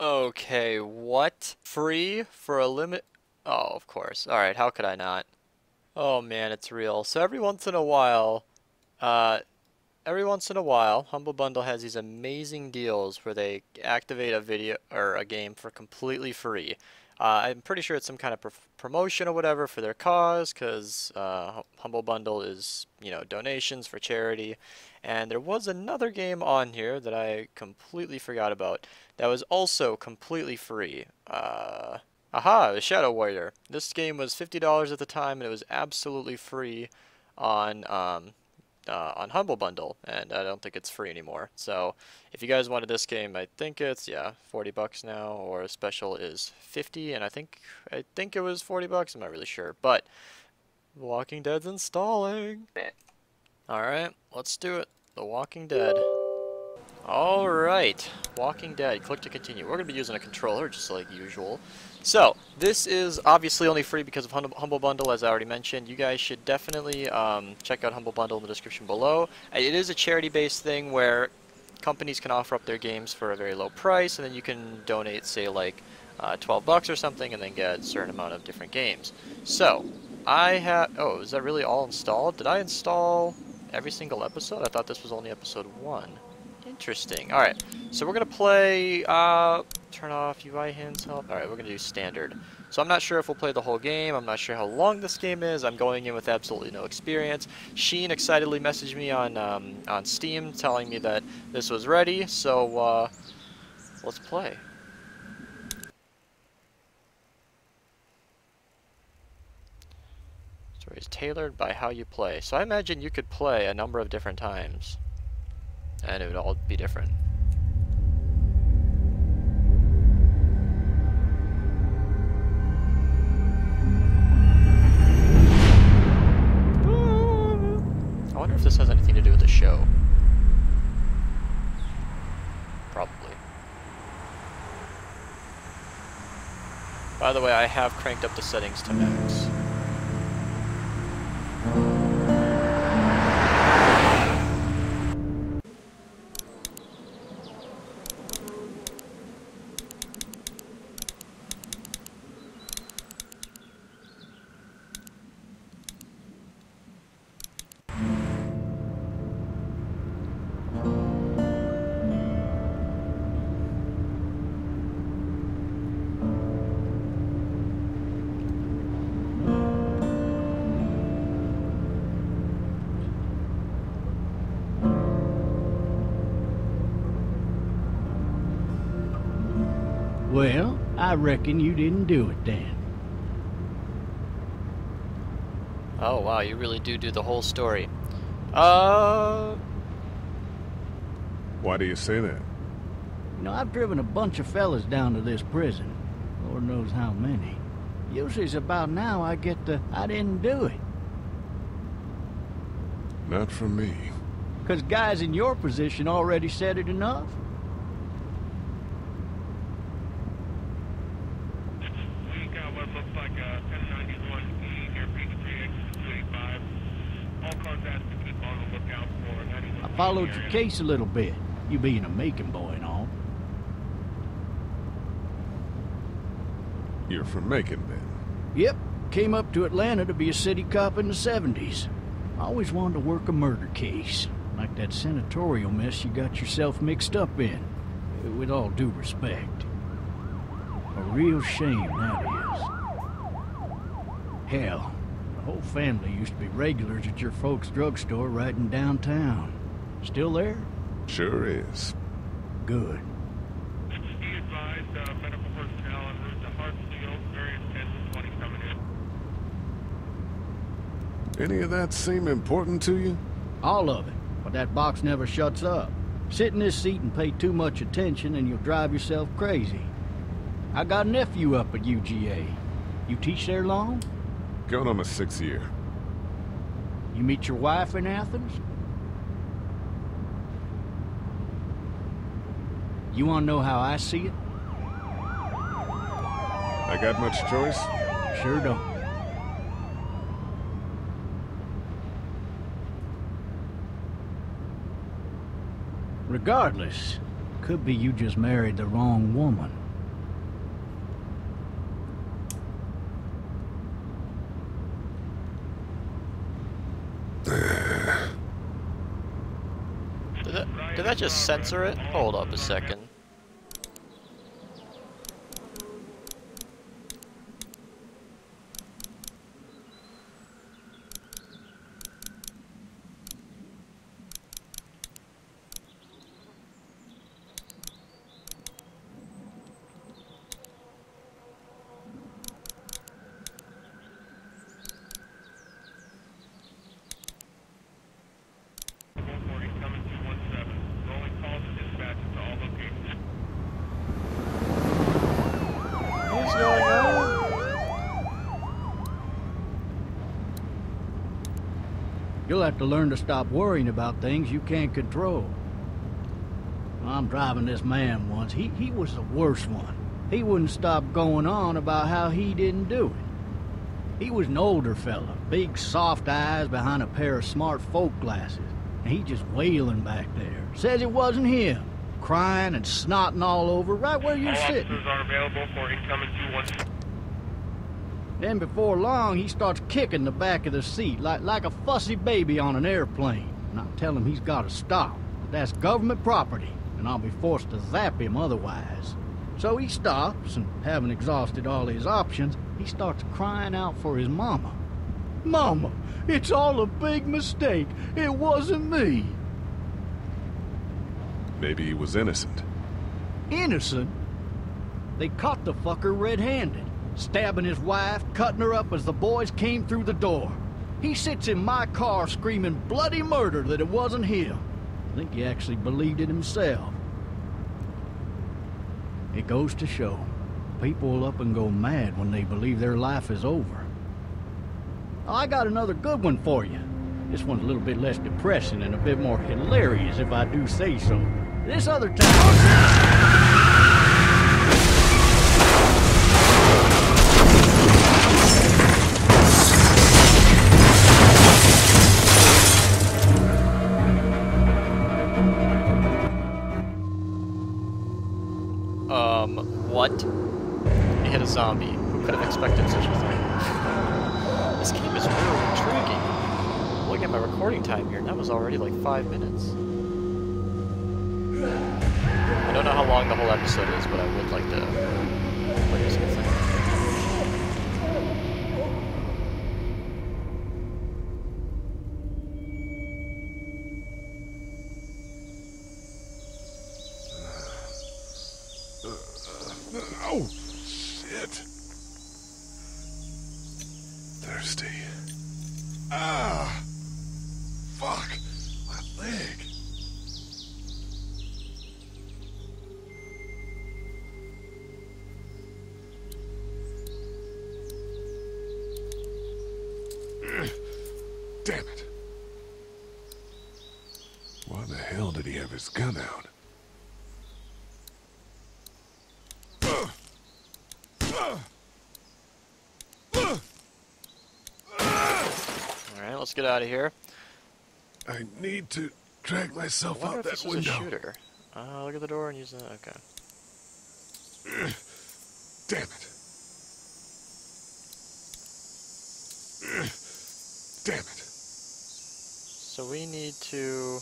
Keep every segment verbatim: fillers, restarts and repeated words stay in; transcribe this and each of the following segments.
Okay, what? Free for a limit? Oh, of course. Alright, how could I not? Oh man, it's real. So every once in a while, uh, every once in a while, Humble Bundle has these amazing deals where they activate a video or a game for completely free. Uh, I'm pretty sure it's some kind of pr promotion or whatever for their cause, because uh, Humble Bundle is, you know, donations for charity. And there was another game on here that I completely forgot about that was also completely free. Uh, aha, the Shadow Warrior. This game was fifty dollars at the time, and it was absolutely free on um, uh, on Humble Bundle, and I don't think it's free anymore. So if you guys wanted this game, I think it's, yeah, forty bucks now, or a special is fifty, and I think I think it was forty bucks. I'm not really sure, but The Walking Dead's installing. All right, let's do it. The Walking Dead. All right, Walking Dead. Click to continue. We're gonna be using a controller just like usual. So this is obviously only free because of Humble Bundle, as I already mentioned. You guys should definitely um, check out Humble Bundle in the description below. It is a charity-based thing where companies can offer up their games for a very low price, and then you can donate, say, like uh, twelve bucks or something, and then get a certain amount of different games. So I have. Oh, is that really all installed? Did I install every single episode? I thought this was only episode one. Interesting. All right, so we're gonna play. Uh, turn off U I hints. Help. All right, we're gonna do standard. So I'm not sure if we'll play the whole game. I'm not sure how long this game is. I'm going in with absolutely no experience. Sheen excitedly messaged me on um, on Steam, telling me that this was ready. So uh, let's play. Story is tailored by how you play. So I imagine you could play a number of different times, and it would all be different. I wonder if this has anything to do with the show. Probably. By the way, I have cranked up the settings to max. Well, I reckon you didn't do it then. Oh wow, you really do do the whole story. Uh... Why do you say that? You know, I've driven a bunch of fellas down to this prison. Lord knows how many. Usually it's about now I get the, I didn't do it. Not from me. Because guys in your position already said it enough. Followed your case a little bit, you being a Macon boy and all. You're from Macon then? Yep, came up to Atlanta to be a city cop in the seventies. I always wanted to work a murder case, like that senatorial mess you got yourself mixed up in, with all due respect. A real shame that is. Hell, the whole family used to be regulars at your folks' drugstore right in downtown. Still there? Sure is. Good. He advised uh, medical personnel en route to Hartsfield, various ten to twenty coming in. Any of that seem important to you? All of it, but that box never shuts up. Sit in this seat and pay too much attention and you'll drive yourself crazy. I got a nephew up at U G A. You teach there long? Going on my sixth year. You meet your wife in Athens? You want to know how I see it? I got much choice? Sure don't. Regardless, could be you just married the wrong woman. I just censor it? Hold up a second. You'll have to learn to stop worrying about things you can't control. I'm driving this man once. He, he was the worst one. He wouldn't stop going on about how he didn't do it. He was an older fella, big soft eyes behind a pair of smart folk glasses. And he just wailing back there. Says it wasn't him. Crying and snotting all over right where you're all sitting. Officers are available for incoming two one. Then before long, he starts kicking the back of the seat like, like a fussy baby on an airplane. And I tell him he's got to stop. That's government property, and I'll be forced to zap him otherwise. So he stops, and having exhausted all his options, he starts crying out for his mama. Mama, it's all a big mistake. It wasn't me. Maybe he was innocent. Innocent? They caught the fucker red-handed. Stabbing his wife, cutting her up as the boys came through the door. He sits in my car screaming bloody murder that it wasn't him. I think he actually believed it himself. It goes to show, people will up and go mad when they believe their life is over. I got another good one for you. This one's a little bit less depressing and a bit more hilarious if I do say so. This other time... What? It hit a zombie. Who could have expected such a thing? This game is really intriguing. Look at my recording time here, and that was already like five minutes. I don't know how long the whole episode is, but I would like to play this whole Damn it. Why the hell did he have his gun out? Alright, let's get out of here. I need to drag myself out that window. I wonder if this is a shooter. Uh, look at the door and use that. Okay. Damn it. Damn it. So we need to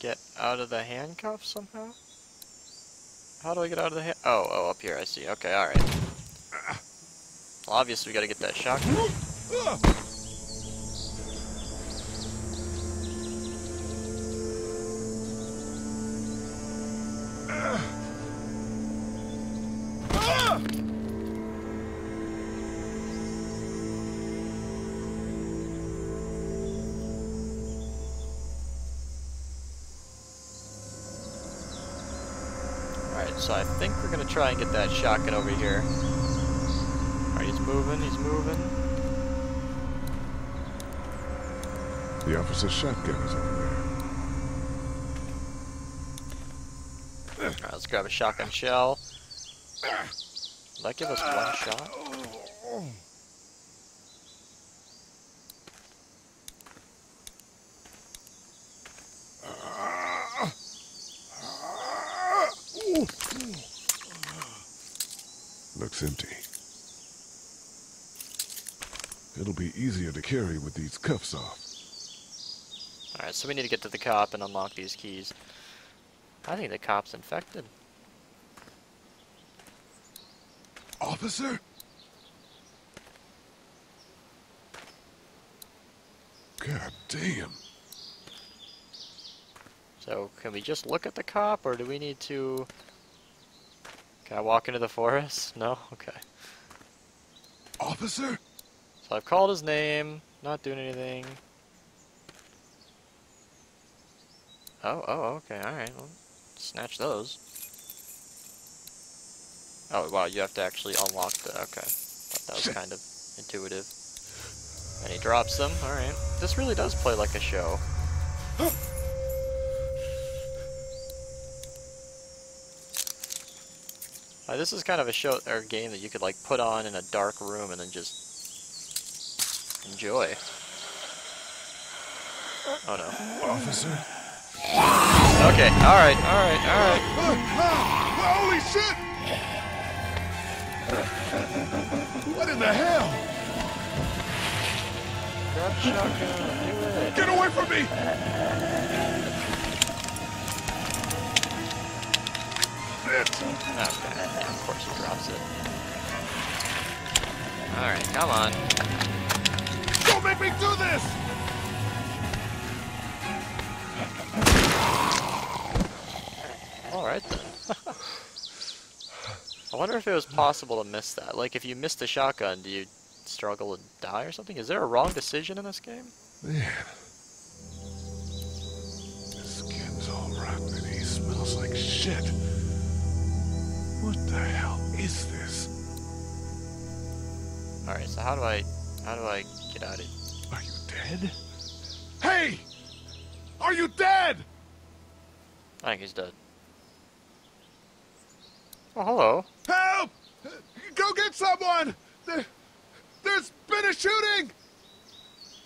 get out of the handcuffs somehow? How do I get out of the hand? Oh, oh, up here, I see. Okay, alright. Well, obviously we gotta get that shotgun. So I think we're gonna try and get that shotgun over here. Alright, he's moving, he's moving. The officer's shotgun is over there. Alright, let's grab a shotgun shell. Will that give us one shot? Looks empty. It'll be easier to carry with these cuffs off. Alright, so we need to get to the cop and unlock these keys. I think the cop's infected. Officer? God damn. So, can we just look at the cop, or do we need to... Can I walk into the forest? No? Okay. Officer? So I've called his name, not doing anything. Oh, oh, okay, alright. Well, snatch those. Oh, wow, you have to actually unlock the... Okay. Thought that was Shit. kind of intuitive. And he drops them, alright. This really does play like a show. Uh, this is kind of a show or game that you could like put on in a dark room and then just enjoy. Oh no, officer. Okay, all right, all right, all right. Holy shit! What in the hell? Grab the shotgun, do it. Get away from me! Okay, yeah, of course he drops it. Alright, come on. Don't make me do this! Alright then. I wonder if it was possible to miss that. Like, if you miss the shotgun, do you struggle and die or something? Is there a wrong decision in this game? Yeah. His skin's all rotten and he smells like shit. What the hell is this? Alright, so how do I... How do I get out of... Are you dead? Hey! Are you dead? I think he's dead. Oh, hello. Help! Go get someone! There, there's been a shooting!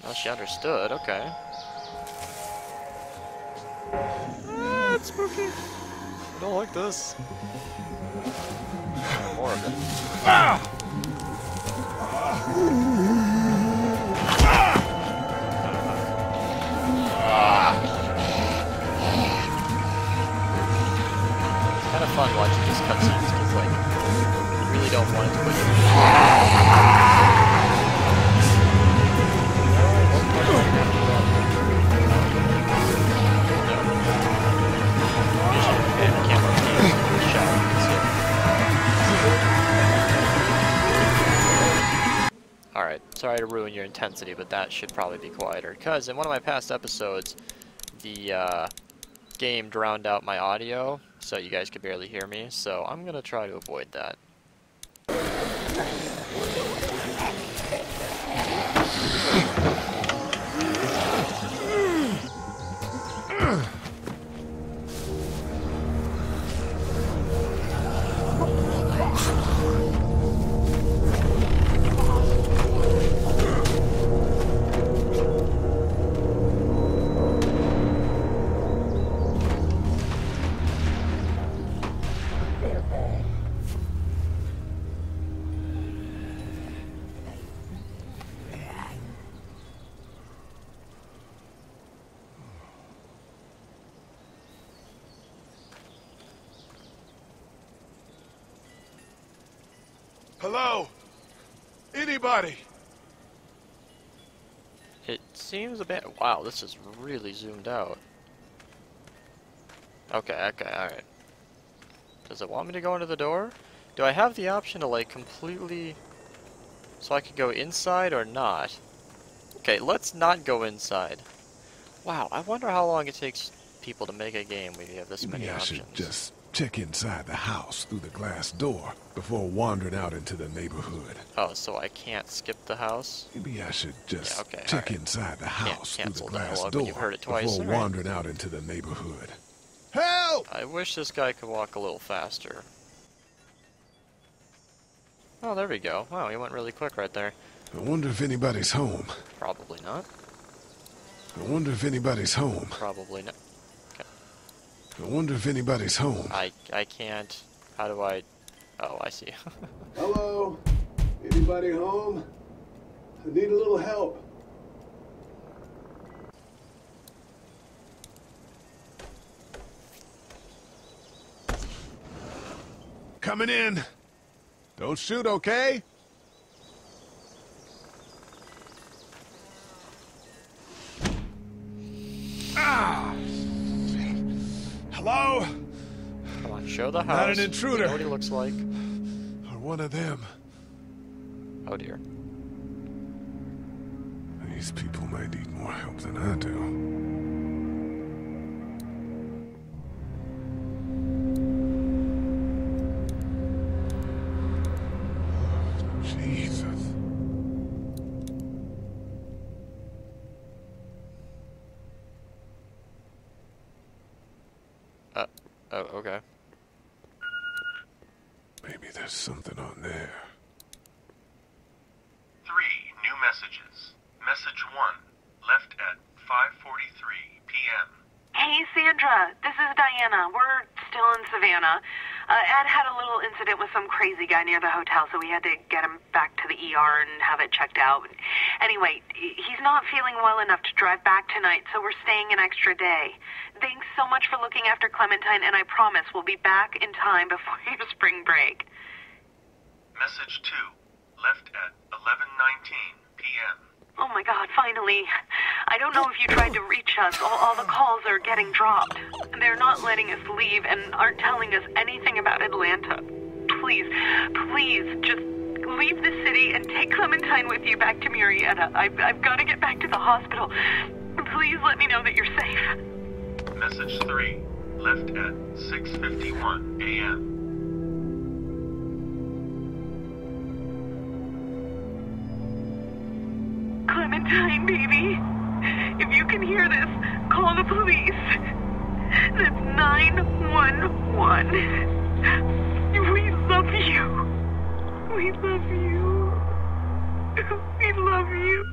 Well, she understood, okay. Ah, it's spooky. I don't like this. More of it. Ah! It's kind of fun watching these cutscenes because, like, you really don't want it to put Alright, sorry to ruin your intensity, but that should probably be quieter. Because in one of my past episodes, the uh, game drowned out my audio, so you guys could barely hear me. So I'm going to try to avoid that. Hello? Anybody? It seems a bit... Wow, this is really zoomed out. Okay, okay, alright. Does it want me to go into the door? Do I have the option to, like, completely... So I could go inside or not? Okay, let's not go inside. Wow, I wonder how long it takes people to make a game when you have this many options. I should just... check inside the house through the glass door before wandering out into the neighborhood. Oh, so I can't skip the house? Maybe I should just yeah, okay, check right. inside the house can't through the glass dialogue, door heard it twice, before right. wandering out into the neighborhood. Help! I wish this guy could walk a little faster. Oh, there we go. Wow, he went really quick right there. I wonder if anybody's home. Probably not. I wonder if anybody's home. Probably not. I wonder if anybody's home. I I can't. How do I? Oh, I see. Hello? Anybody home? I need a little help. coming in. Don't shoot, okay? Ah! Hello? Come on, show the house. Not an intruder. You know what he looks like. Or one of them. Oh dear. These people may need more help than I do. Near the hotel, so we had to get him back to the E R and have it checked out. Anyway, he's not feeling well enough to drive back tonight, so we're staying an extra day. Thanks so much for looking after Clementine, and I promise we'll be back in time before your spring break. Message two, left at eleven nineteen p m Oh my god, finally. I don't know if you tried to reach us. All, all the calls are getting dropped. They're not letting us leave and aren't telling us anything about Atlanta. Please, please, just leave the city and take Clementine with you back to Murrieta. I've, I've got to get back to the hospital. Please let me know that you're safe. Message three, left at six fifty-one a m Clementine, baby. If you can hear this, call the police. That's nine one one. We love you. We love you. We love you.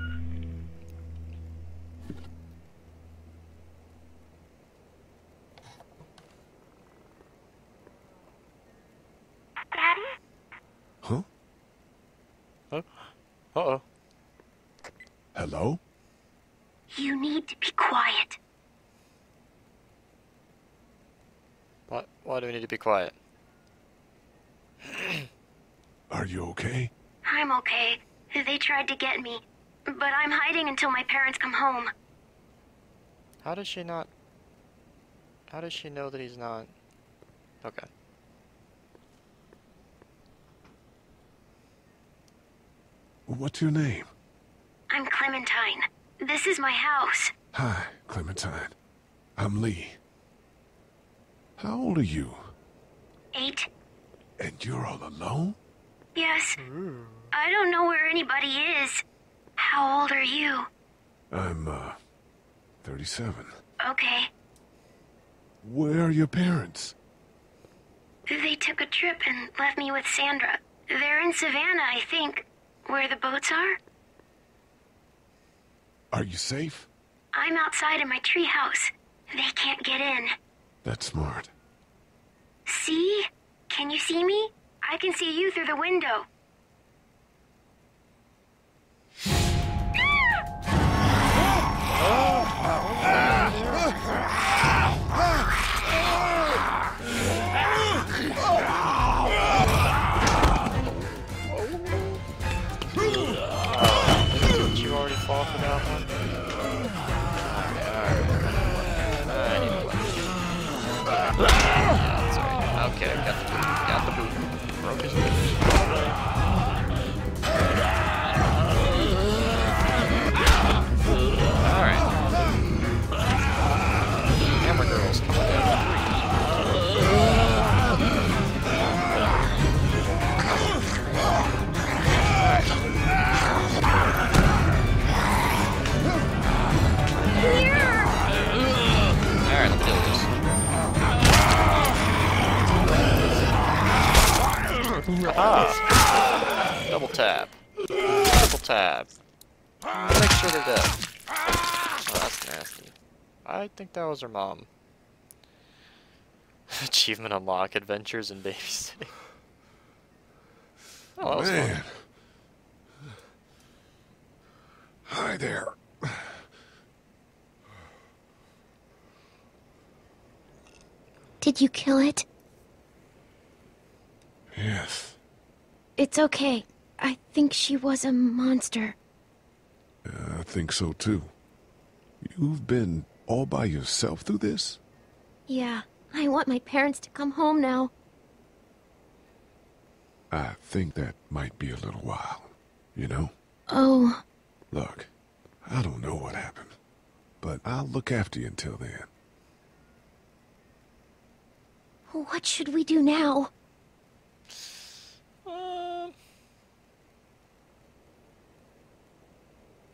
Daddy? Huh? Huh? Uh-oh. Hello? You need to be quiet. What? Why do we need to be quiet? Are you okay? I'm okay. They tried to get me, but I'm hiding until my parents come home. How does she not... How does she know that he's not... Okay. What's your name? I'm Clementine. This is my house. Hi, Clementine. I'm Lee. How old are you? Eight. And you're all alone? Yes. Ooh. I don't know where anybody is. How old are you? I'm, uh, thirty-seven. Okay. Where are your parents? They took a trip and left me with Sandra. They're in Savannah, I think, where the boats are. Are you safe? I'm outside in my treehouse. They can't get in. That's smart. See? Can you see me? I can see you through the window. Did you already fall for that one? Okay, I've got the boot. Got the boot. Broke his boot. Alright. Hammer girls coming down. Alright, let's do this. Ah. Double tap. Double tap. Make sure they're dead. Oh, that's nasty. I think that was her mom. Achievement unlock, adventures in babysitting. Oh, that was fun. Hi there. Did you kill it? Yes. It's okay. I think she was a monster. Uh, I think so too. You've been all by yourself through this? Yeah. I want my parents to come home now. I think that might be a little while, you know? Oh. Look, I don't know what happened, but I'll look after you until then. What should we do now? Uh,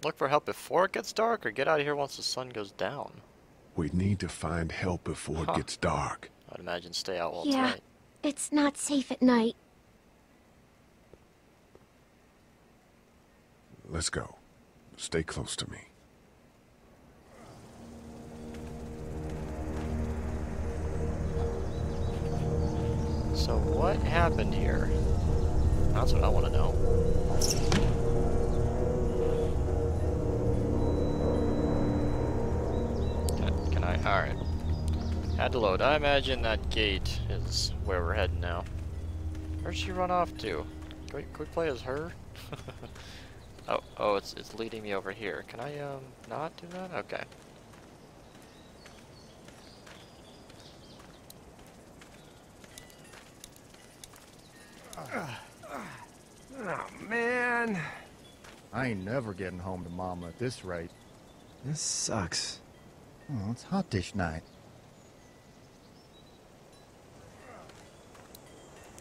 look for help before it gets dark, or get out of here once the sun goes down? We need to find help before huh. it gets dark. I'd imagine stay out all night. Yeah, it's not safe at night. Let's go. Stay close to me. So what happened here? That's what I want to know. Can, can I? Alright. Had to load. I imagine that gate is where we're heading now. Where'd she run off to? Quick, quick play is her? Oh, oh, it's it's leading me over here. Can I um not do that? Okay. Oh man, I ain't never getting home to Mama at this rate. This sucks. Oh, it's hot dish night.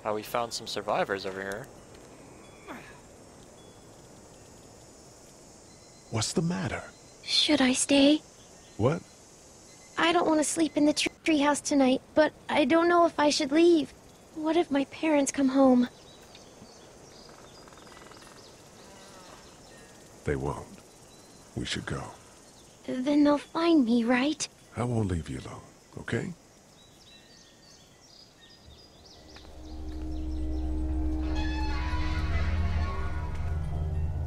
Oh, we found some survivors over here. What's the matter? Should I stay? What? I don't want to sleep in the tree treehouse tonight, but I don't know if I should leave. What if my parents come home? They won't. We should go. Then they'll find me, right? I won't leave you alone, okay?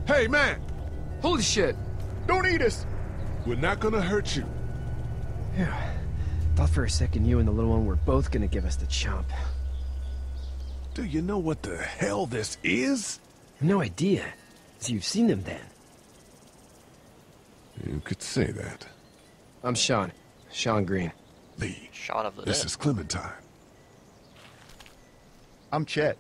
Hey, man! Holy shit! Don't eat us! We're not gonna hurt you. Yeah. Thought for a second you and the little one were both gonna give us the chomp. Do you know what the hell this is? No idea. So you've seen them then? You could say that. I'm Sean. Sean Green. Lee. Sean of the This Dead. Is Clementine. I'm Chet.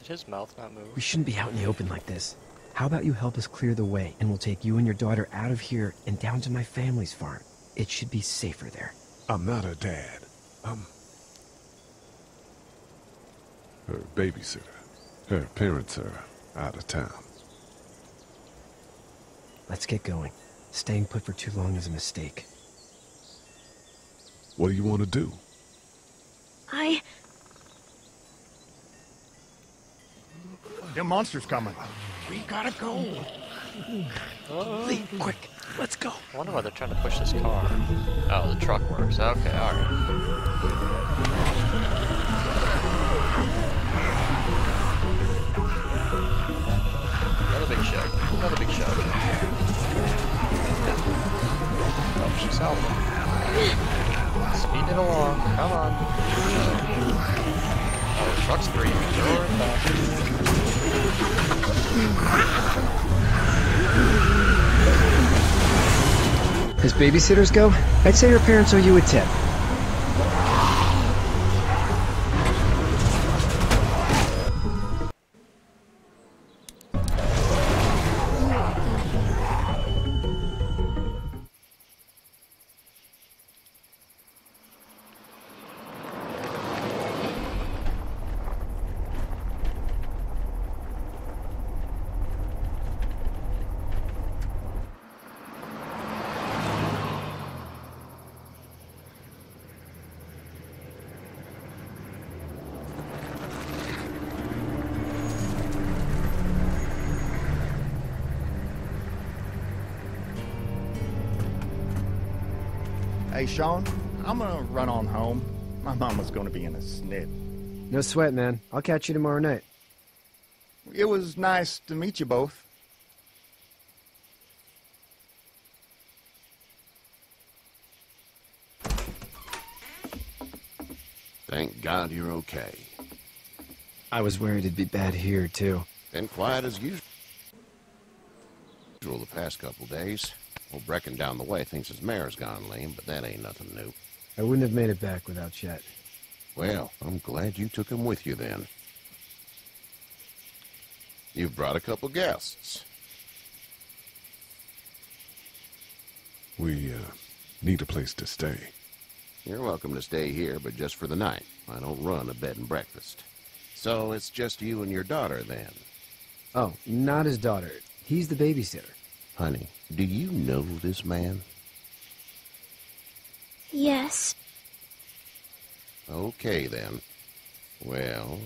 Did his mouth not move? We shouldn't be out in the open like this. How about you help us clear the way, and we'll take you and your daughter out of here and down to my family's farm. It should be safer there. I'm not her dad. I'm... her babysitter. Her parents are out of town. Let's get going. Staying put for too long is a mistake. What do you want to do? I... The monster's coming. We gotta go. Uh, Lee, quick, let's go. I wonder why they're trying to push this car. Oh, the truck works. Okay, alright. Another big shot. Another big shot. Oh, she's out. Speeding it along. Come on. Oh, the truck's free. Sure enough. As babysitters go, I'd say her parents owe you a tip. Hey, Sean, I'm gonna run on home. My mama's gonna be in a snit. No sweat, man. I'll catch you tomorrow night. It was nice to meet you both. Thank God you're okay. I was worried it'd be bad here, too. Been quiet as usual the past couple days. Well, Brecken down the way thinks his mare's gone lame, but that ain't nothing new. I wouldn't have made it back without Chet. Well, I'm glad you took him with you, then. You've brought a couple guests. We, uh, need a place to stay. You're welcome to stay here, but just for the night. I don't run a bed and breakfast. So it's just you and your daughter, then? Oh, not his daughter. He's the babysitter. Honey, do you know this man? Yes. Okay, then. Well,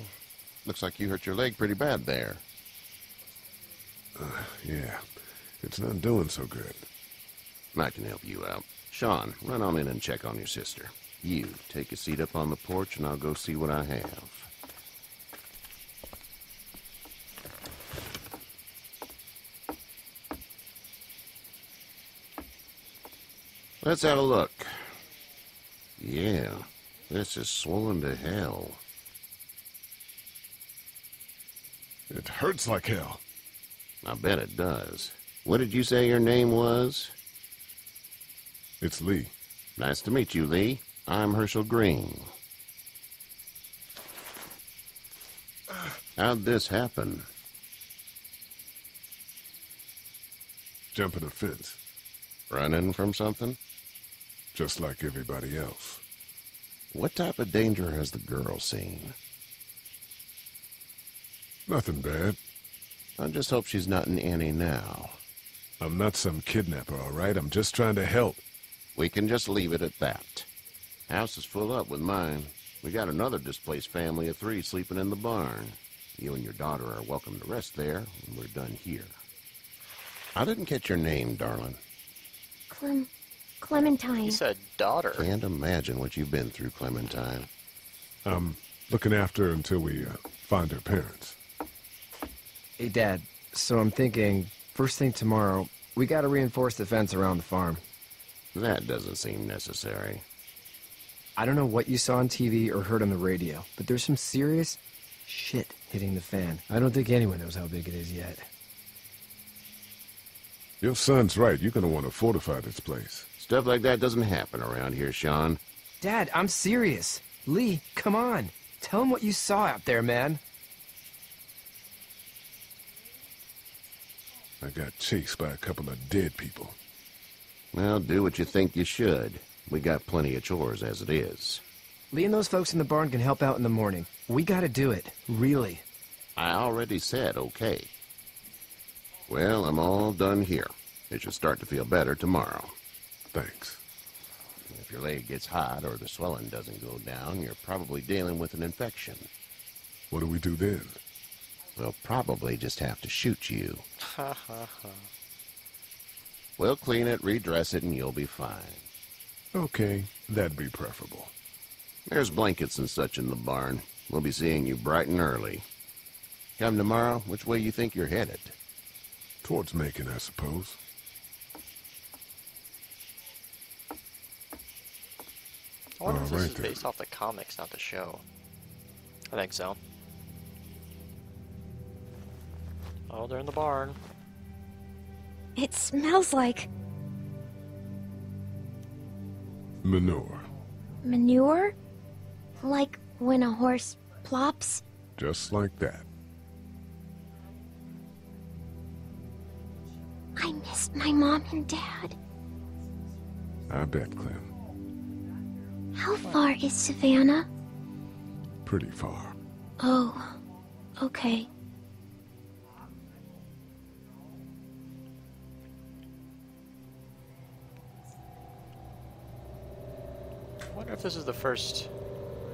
looks like you hurt your leg pretty bad there. Uh, yeah, it's not doing so good. I can help you out. Sean, run on in and check on your sister. You, take a seat up on the porch and I'll go see what I have. Let's have a look. Yeah, this is swollen to hell. It hurts like hell. I bet it does. What did you say your name was? It's Lee. Nice to meet you, Lee. I'm Hershel Greene. How'd this happen? Jumping a fence. Running from something? Just like everybody else. What type of danger has the girl seen? Nothing bad. I just hope she's not in any now. I'm not some kidnapper, all right? I'm just trying to help. We can just leave it at that. House is full up with mine. We got another displaced family of three sleeping in the barn. You and your daughter are welcome to rest there when we're done here. I didn't catch your name, darling. Clem... Clementine. He said daughter. Can't imagine what you've been through, Clementine. I'm looking after her until we uh, find her parents. Hey, Dad. So I'm thinking, first thing tomorrow, we gotta reinforce the fence around the farm. That doesn't seem necessary. I don't know what you saw on T V or heard on the radio, but there's some serious shit hitting the fan. I don't think anyone knows how big it is yet. Your son's right. You're gonna want to fortify this place. Stuff like that doesn't happen around here, Sean. Dad, I'm serious. Lee, come on. Tell him what you saw out there, man. I got chased by a couple of dead people. Well, do what you think you should. We got plenty of chores as it is. Lee and those folks in the barn can help out in the morning. We gotta do it, really. I already said okay. Well, I'm all done here. It should start to feel better tomorrow. Thanks. If your leg gets hot or the swelling doesn't go down, you're probably dealing with an infection. What do we do then? We'll probably just have to shoot you. Ha ha ha. We'll clean it, redress it, and you'll be fine. Okay, that'd be preferable. There's blankets and such in the barn. We'll be seeing you bright and early. Come tomorrow, which way you think you're headed? Towards Macon, I suppose. I wonder if this is based off the comics, not the show. I think so. Oh, they're in the barn. It smells like... manure. Manure? Like when a horse plops? Just like that. I missed my mom and dad. I bet, Clem. How far is Savannah? Pretty far. Oh, okay. I wonder if this is the first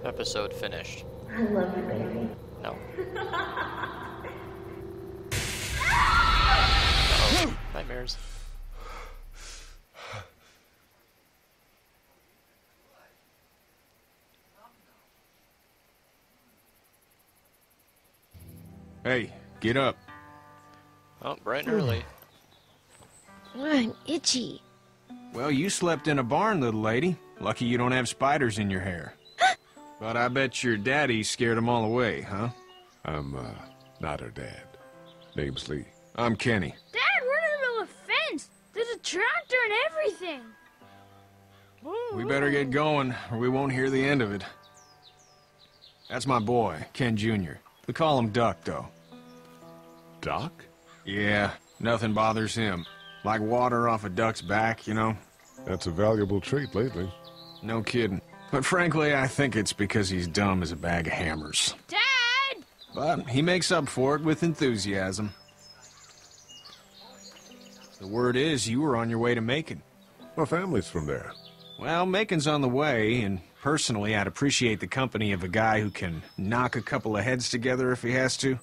episode finished. I love you, baby. No. Uh-oh. Nightmares. Hey, get up. Oh, bright and early. I'm itchy. Well, you slept in a barn, little lady. Lucky you don't have spiders in your hair. But I bet your daddy scared them all away, huh? I'm, uh, not her dad. Name's Lee. I'm Kenny. Dad, we're in the middle of a fence. There's a tractor and everything. We better get going, or we won't hear the end of it. That's my boy, Ken Junior We call him Duck, though. Duck? Yeah, nothing bothers him. Like water off a duck's back, you know? That's a valuable trait lately. No kidding. But frankly, I think it's because he's dumb as a bag of hammers. Dad! But he makes up for it with enthusiasm. The word is you were on your way to Macon. My family's from there. Well, Macon's on the way, and personally, I'd appreciate the company of a guy who can knock a couple of heads together if he has to.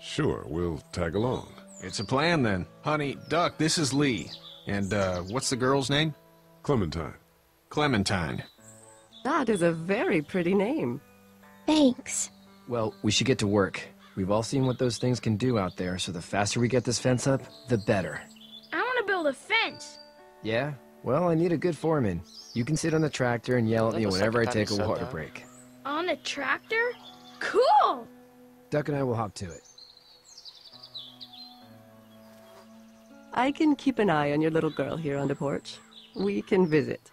Sure, we'll tag along. It's a plan, then. Honey, Duck, this is Lee. And, uh, what's the girl's name? Clementine. Clementine. That is a very pretty name. Thanks. Well, we should get to work. We've all seen what those things can do out there, so the faster we get this fence up, the better. I want to build a fence. Yeah? Well, I need a good foreman. You can sit on the tractor and yell at me whenever I take a water break. On the tractor? Cool! Duck and I will hop to it. I can keep an eye on your little girl here on the porch. We can visit.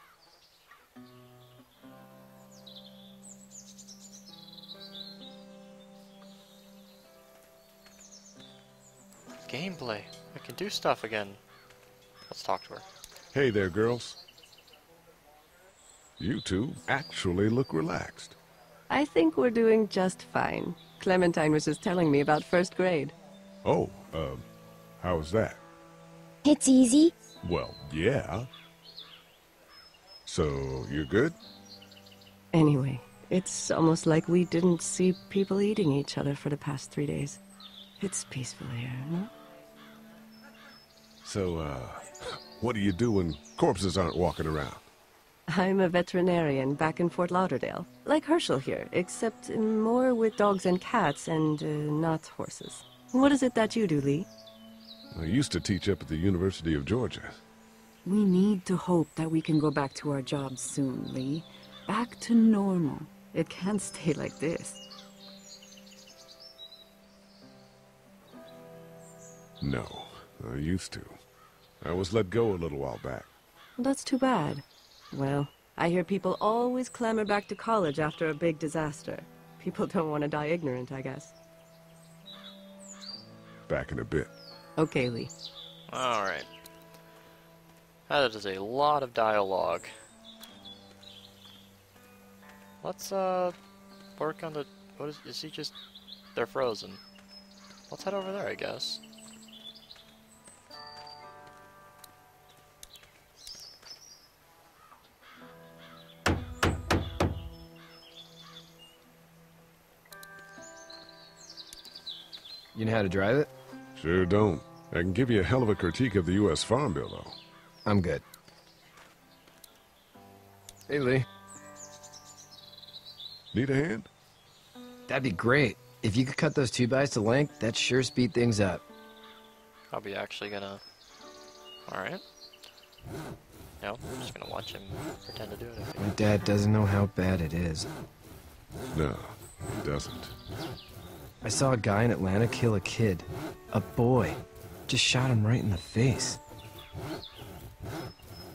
Gameplay. I can do stuff again. Let's talk to her. Hey there, girls. You two actually look relaxed. I think we're doing just fine. Clementine was just telling me about first grade. Oh, um, how was that? It's easy. Well, yeah. So, you're good? Anyway, it's almost like we didn't see people eating each other for the past three days. It's peaceful here, no? So, uh, what do you do when corpses aren't walking around? I'm a veterinarian back in Fort Lauderdale. Like Hershel here, except more with dogs and cats and uh, not horses. What is it that you do, Lee? I used to teach up at the University of Georgia. We need to hope that we can go back to our jobs soon, Lee. Back to normal. It can't stay like this. No, I used to. I was let go a little while back. That's too bad. Well, I hear people always clamor back to college after a big disaster. People don't want to die ignorant, I guess. Back in a bit. Okay, Lee. Alright. That is a lot of dialogue. Let's, uh, work on the... What is... Is he just... They're frozen. Let's head over there, I guess. You know how to drive it? Sure don't. I can give you a hell of a critique of the U S Farm Bill, though. I'm good. Hey, Lee. Need a hand? That'd be great. If you could cut those two-bys to length, that'd sure speed things up. I'll be actually gonna... Alright. No, I'm just gonna watch him pretend to do it. My dad doesn't know how bad it is. No, he doesn't. I saw a guy in Atlanta kill a kid. A boy. Just shot him right in the face.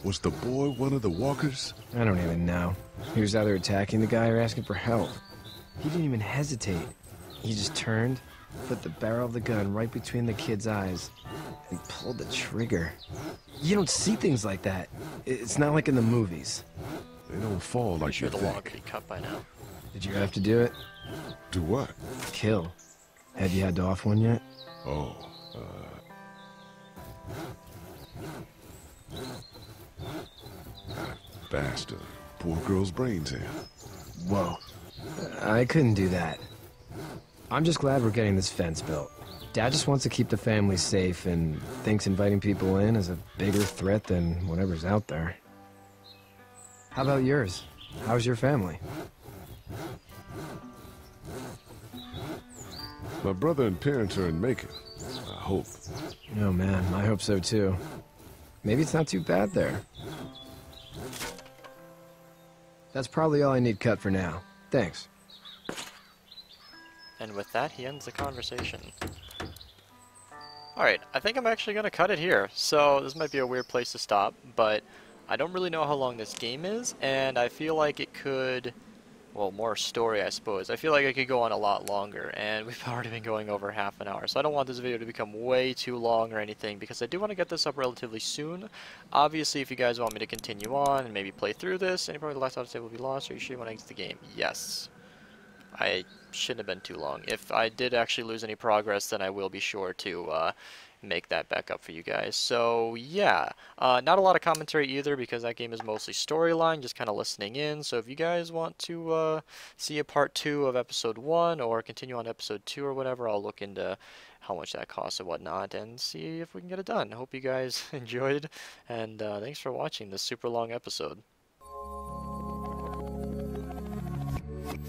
Was the boy one of the walkers? I don't even know. He was either attacking the guy or asking for help. He didn't even hesitate. He just turned, put the barrel of the gun right between the kid's eyes, and pulled the trigger. You don't see things like that. It's not like in the movies. They don't fall like you think. I'm sure the law could be cut by now. Did you have to do it? Do what? Kill. Have you had to off one yet? Oh, uh... bastard. Poor girl's brains in. Whoa. I couldn't do that. I'm just glad we're getting this fence built. Dad just wants to keep the family safe and thinks inviting people in is a bigger threat than whatever's out there. How about yours? How's your family? My brother and parents are in Macon, I hope. Oh man, I hope so too. Maybe it's not too bad there. That's probably all I need cut for now. Thanks. And with that, he ends the conversation. Alright, I think I'm actually going to cut it here. So this might be a weird place to stop, but I don't really know how long this game is, and I feel like it could... Well, more story, I suppose. I feel like it could go on a lot longer, and we've already been going over half an hour, so I don't want this video to become way too long or anything, because I do want to get this up relatively soon. Obviously, if you guys want me to continue on and maybe play through this, any part of the last out of state will be lost, or you should want to exit the game. Yes. I shouldn't have been too long. If I did actually lose any progress, then I will be sure to... Uh, make that back up for you guys. So yeah, uh, not a lot of commentary either, because that game is mostly storyline, just kind of listening in. So if you guys want to uh, see a part two of episode one, or continue on episode two or whatever, I'll look into how much that costs and whatnot and see if we can get it done. Hope you guys enjoyed, and uh, thanks for watching this super long episode.